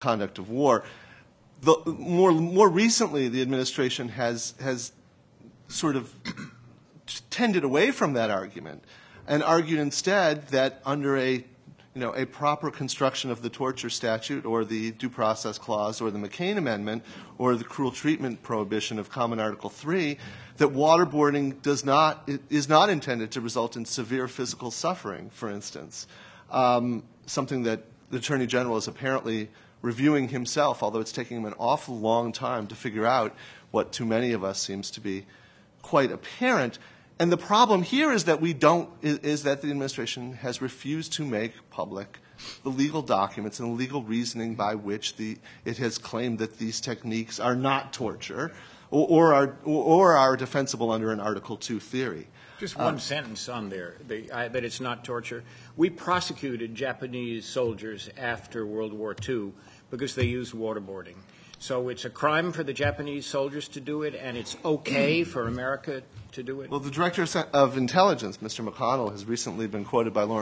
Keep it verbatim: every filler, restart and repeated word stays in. conduct of war. The, more, more recently, the administration has, has sort of tended away from that argument and argued instead that under a you know, a proper construction of the torture statute or the due process clause or the McCain amendment or the cruel treatment prohibition of Common Article three, that waterboarding does not, is not intended to result in severe physical suffering, for instance, um, something that the Attorney General is apparently reviewing himself, although it's taking him an awful long time to figure out what to many of us seems to be quite apparent. And the problem here is that we don't, is, is that the administration has refused to make public the legal documents and the legal reasoning by which the, it has claimed that these techniques are not torture or, or, are, or are defensible under an Article two theory. Just one um, sentence on there, the, I, that it's not torture. We prosecuted Japanese soldiers after World War Two because they used waterboarding. So it's a crime for the Japanese soldiers to do it, and it's okay for America to do it? Well, the Director of Intelligence, Mister McConnell, has recently been quoted by Lorne.